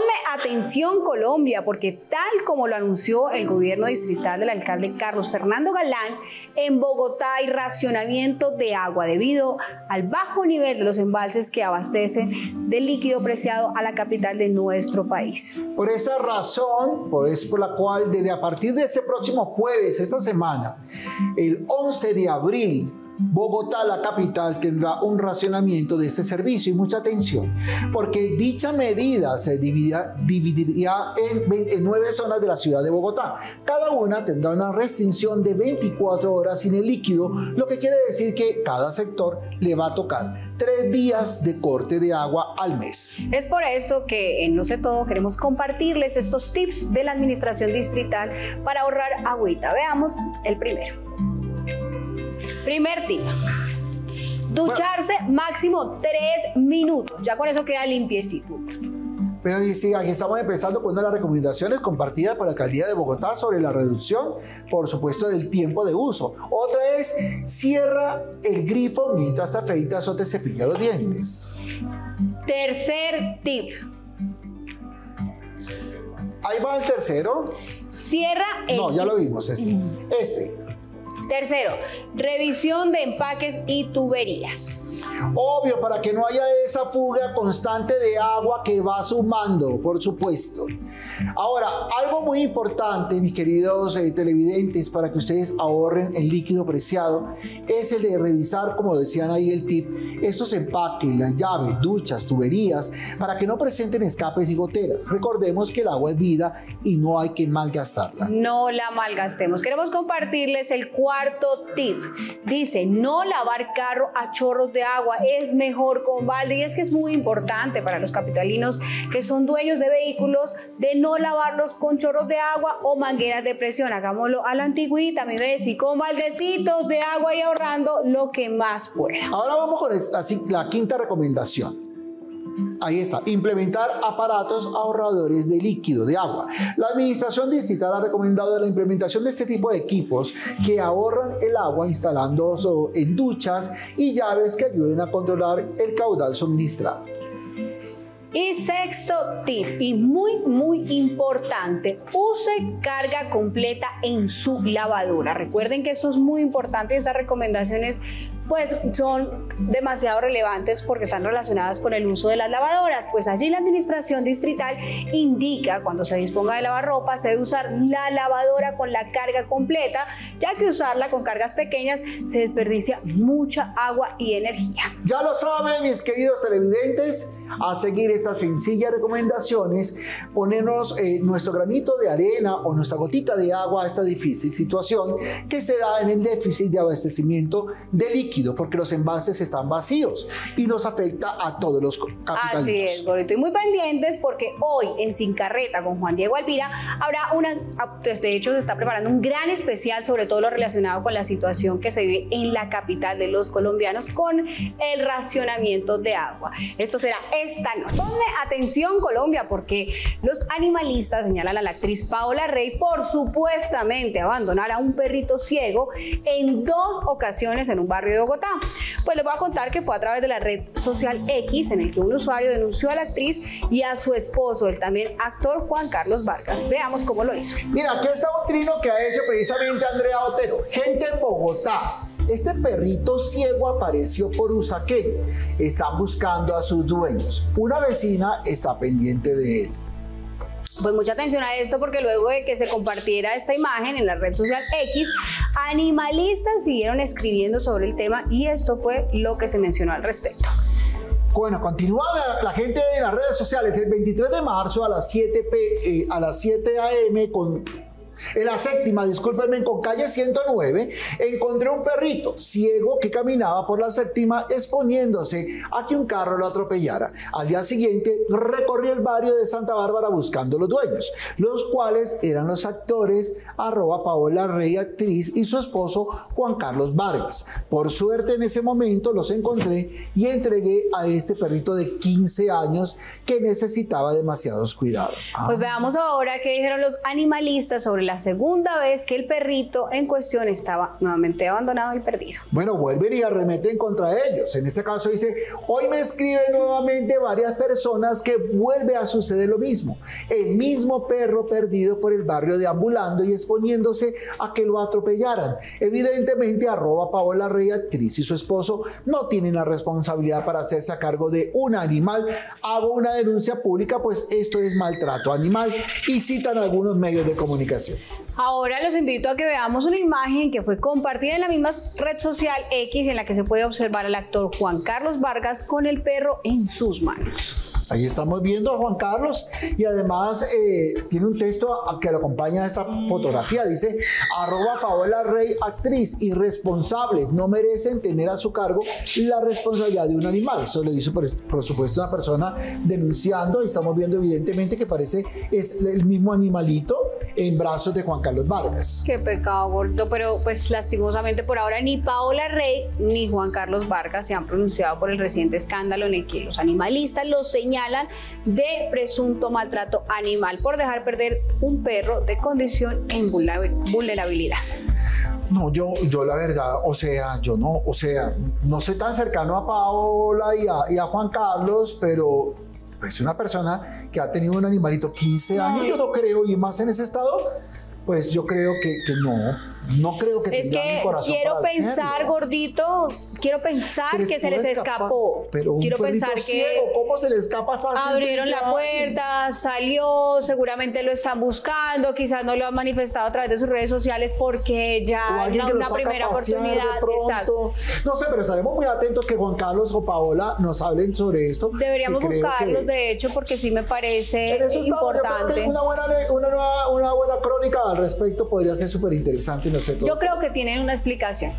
Ponme atención, Colombia, porque tal como lo anunció el gobierno distrital del alcalde Carlos Fernando Galán, en Bogotá hay racionamiento de agua debido al bajo nivel de los embalses que abastecen de líquido preciado a la capital de nuestro país. Por esa razón, pues, por la cual desde a partir de este próximo jueves, esta semana, el 11 de abril, Bogotá, la capital, tendrá un racionamiento de este servicio. Y mucha atención, porque dicha medida se dividiría en 9 zonas de la ciudad de Bogotá. Cada una tendrá una restricción de 24 horas sin el líquido, lo que quiere decir que cada sector le va a tocar 3 días de corte de agua al mes. Es por eso que en Lo sé todo queremos compartirles estos tips de la administración distrital para ahorrar agüita. Veamos el primero. Primer tip, ducharse máximo 3 minutos, ya con eso queda limpiecito. Pero y sí, aquí estamos empezando con una de las recomendaciones compartidas por la Alcaldía de Bogotá sobre la reducción, por supuesto, del tiempo de uso. Otra es, cierra el grifo mientras te afeitas o te cepillas los dientes. Tercer tip. Ahí va el tercero. Cierra el... No, ya lo vimos, este. Tercero, revisión de empaques y tuberías. Obvio, para que no haya esa fuga constante de agua que va sumando, por supuesto. Ahora, algo muy importante, mis queridos televidentes, para que ustedes ahorren el líquido preciado, es el de revisar, como decían ahí el tip, estos empaques, las llaves, duchas, tuberías, para que no presenten escapes y goteras. Recordemos que el agua es vida y no hay que malgastarla. No la malgastemos. Queremos compartirles el cuarto tip. Dice, no lavar carro a chorros de agua, es mejor con balde. Y es que es muy importante para los capitalinos que son dueños de vehículos de no lavarlos con chorros de agua o mangueras de presión. Hagámoslo a la antigüita, mi Bessie, con baldecitos de agua y ahorrando lo que más pueda. Ahora vamos con la quinta recomendación. Ahí está, implementar aparatos ahorradores de líquido, de agua. La administración distrital ha recomendado la implementación de este tipo de equipos que ahorran el agua, instalando en duchas y llaves que ayuden a controlar el caudal suministrado. Y sexto tip, y muy importante, use carga completa en su lavadora. Recuerden que esto es muy importante, estas recomendaciones pues son demasiado relevantes porque están relacionadas con el uso de las lavadoras. Pues allí la administración distrital indica, cuando se disponga de lavarropa, se debe usar la lavadora con la carga completa, ya que usarla con cargas pequeñas se desperdicia mucha agua y energía. Ya lo saben, mis queridos televidentes, a seguir estas sencillas recomendaciones, ponernos nuestro granito de arena o nuestra gotita de agua a esta difícil situación que se da en el déficit de abastecimiento de líquido, porque los embalses están vacíos y nos afecta a todos los capitalinos. Así es, Gorito, y muy pendientes porque hoy en Sin Carreta con Juan Diego Alvira habrá de hecho se está preparando un gran especial sobre todo lo relacionado con la situación que se vive en la capital de los colombianos con el racionamiento de agua. Esto será esta noche. Ponme atención, Colombia, porque los animalistas señalan a la actriz Paola Rey por supuestamente abandonar a un perrito ciego en 2 ocasiones en un barrio de Bogotá. Pues les voy a contar que fue a través de la red social X en el que un usuario denunció a la actriz y a su esposo, el también actor Juan Carlos Vargas. Veamos cómo lo hizo. Mira, aquí está un trino que ha hecho precisamente Andrea Otero. Gente en Bogotá. Este perrito ciego apareció por Usaquén. Están buscando a sus dueños. Una vecina está pendiente de él. Pues mucha atención a esto porque luego de que se compartiera esta imagen en la red social X, animalistas siguieron escribiendo sobre el tema y esto fue lo que se mencionó al respecto. Bueno, continúa la gente en las redes sociales. El 23 de marzo a las 7 a.m. En la séptima, discúlpenme, con calle 109, encontré un perrito ciego que caminaba por la séptima exponiéndose a que un carro lo atropellara. Al día siguiente, recorrí el barrio de Santa Bárbara buscando los dueños, los cuales eran los actores @Paola Rey, actriz, y su esposo Juan Carlos Vargas. Por suerte, en ese momento los encontré y entregué a este perrito de 15 años que necesitaba demasiados cuidados. Pues veamos ahora qué dijeron los animalistas sobre la la segunda vez que el perrito en cuestión estaba nuevamente abandonado y perdido. Bueno, vuelven y arremeten contra ellos. En este caso dice, hoy me escriben nuevamente varias personas que vuelve a suceder lo mismo. El mismo perro perdido por el barrio deambulando y exponiéndose a que lo atropellaran. Evidentemente, arroba Paola Rey, actriz, y su esposo no tienen la responsabilidad para hacerse a cargo de un animal. Hago una denuncia pública, pues esto es maltrato animal, y citan algunos medios de comunicación. Ahora los invito a que veamos una imagen que fue compartida en la misma red social X, en la que se puede observar al actor Juan Carlos Vargas con el perro en sus manos. Ahí estamos viendo a Juan Carlos, y además tiene un texto que lo acompaña a esta fotografía. Dice, arroba Paola Rey, actriz, irresponsables, no merecen tener a su cargo la responsabilidad de un animal. Eso lo hizo, por supuesto, una persona denunciando, y estamos viendo evidentemente que parece es el mismo animalito en brazos de Juan Carlos Vargas. Qué pecado, gordo, pero pues lastimosamente por ahora ni Paola Rey ni Juan Carlos Vargas se han pronunciado por el reciente escándalo en el que los animalistas los señalan de presunto maltrato animal por dejar perder un perro de condición en vulnerabilidad. No, yo la verdad, no soy tan cercano a Paola y a Juan Carlos, pero pues una persona que ha tenido un animalito 15 años, yo no creo, y más en ese estado, pues yo creo que no creo que tenga mi corazón. Quiero para pensar, decirlo. Gordito, quiero pensar que se les escapó. Pero un quiero pensar ciego, que ¿cómo se le escapa fácil? Abrieron la puerta, salió, seguramente lo están buscando, quizás no lo han manifestado a través de sus redes sociales porque ya es una primera oportunidad. Exacto. No sé, pero estaremos muy atentos que Juan Carlos o Paola nos hablen sobre esto. Deberíamos buscarlos, de hecho, porque sí me parece importante. Una buena crónica al respecto podría ser súper interesante. No sé, yo creo que tienen una explicación.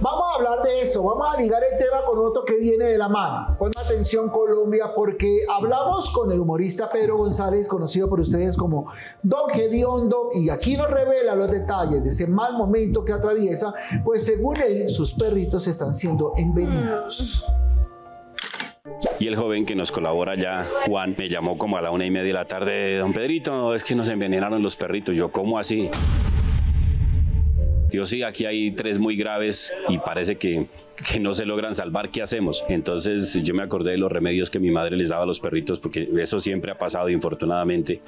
Vamos a hablar de esto, vamos a ligar el tema con otro que viene de la mano. Pon atención, Colombia, porque hablamos con el humorista Pedro González, conocido por ustedes como Don Gediondo, y aquí nos revela los detalles de ese mal momento que atraviesa, pues según él, sus perritos están siendo envenenados. Y el joven que nos colabora ya, Juan, me llamó como a la 1:30 de la tarde. Don Pedrito, es que nos envenenaron los perritos. Yo, ¿cómo así? Yo sí, aquí hay 3 muy graves y parece que no se logran salvar. ¿Qué hacemos? Entonces yo me acordé de los remedios que mi madre les daba a los perritos, porque eso siempre ha pasado, infortunadamente.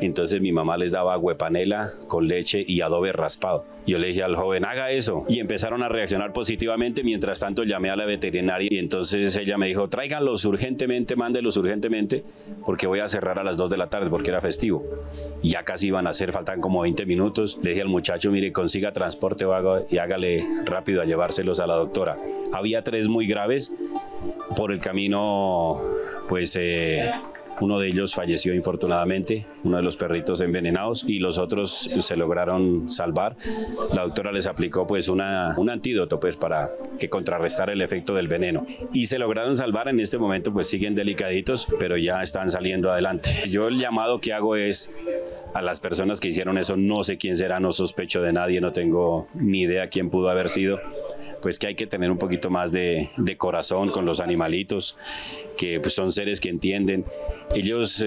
Entonces mi mamá les daba agüepanela con leche y adobe raspado. Yo le dije al joven, haga eso. Y empezaron a reaccionar positivamente. Mientras tanto llamé a la veterinaria y entonces ella me dijo, tráiganlos urgentemente, mándelos urgentemente, porque voy a cerrar a las 2 de la tarde, porque era festivo. Y ya casi iban a hacer, faltan como 20 minutos. Le dije al muchacho, mire, consiga transporte y hágale rápido a llevárselos a la doctora. Había 3 muy graves. Por el camino, pues... uno de ellos falleció, infortunadamente, uno de los perritos envenenados, y los otros se lograron salvar. La doctora les aplicó pues un antídoto pues para que contrarrestara el efecto del veneno, y se lograron salvar. En este momento pues siguen delicaditos, pero ya están saliendo adelante. Yo el llamado que hago es a las personas que hicieron eso, no sé quién será, no sospecho de nadie, no tengo ni idea quién pudo haber sido, pues que hay que tener un poquito más de corazón con los animalitos, que pues son seres que entienden. Ellos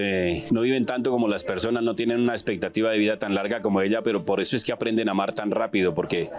no viven tanto como las personas, no tienen una expectativa de vida tan larga como ella, pero por eso es que aprenden a amar tan rápido, porque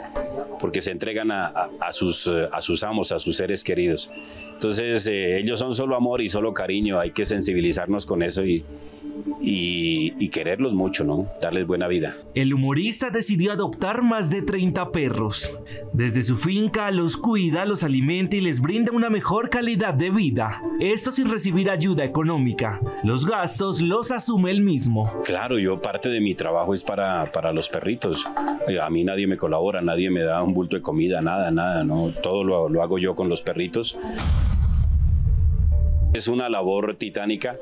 se entregan a sus amos, a sus seres queridos. Entonces ellos son solo amor y solo cariño, hay que sensibilizarnos con eso y quererlos mucho, ¿no? Darles buena vida. El humorista decidió adoptar más de 30 perros. Desde su finca los cuida, los alimenta y les brinda una mejor calidad de vida. Esto sin recibir ayuda económica. Los gastos los asume él mismo. Claro, yo parte de mi trabajo es para los perritos. A mí nadie me colabora, nadie me da un bulto de comida, nada, ¿no? Todo lo hago yo con los perritos. Es una labor titánica,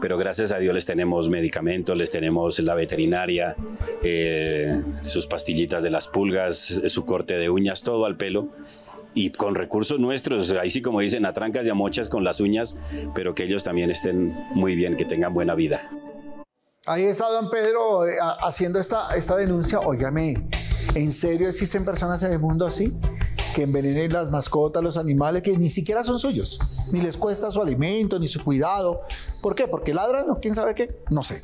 pero gracias a Dios les tenemos medicamentos, les tenemos la veterinaria, sus pastillitas de las pulgas, su corte de uñas, todo al pelo. Y con recursos nuestros, ahí sí, como dicen, a trancas y a mochas con las uñas, pero que ellos también estén muy bien, que tengan buena vida. Ahí está don Pedro haciendo esta denuncia. Óigame, ¿en serio existen personas en el mundo así? Que envenenen las mascotas, los animales, que ni siquiera son suyos, ni les cuesta su alimento, ni su cuidado. ¿Por qué? ¿Porque ladran o quién sabe qué? No sé.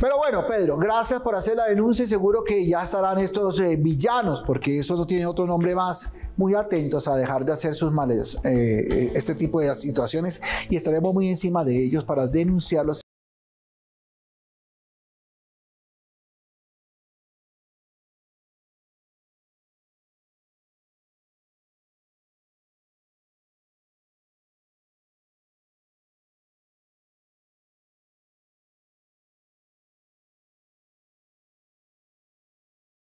Pero bueno, Pedro, gracias por hacer la denuncia y seguro que ya estarán estos villanos, porque eso no tiene otro nombre más, muy atentos a dejar de hacer sus males, este tipo de situaciones, y estaremos muy encima de ellos para denunciarlos.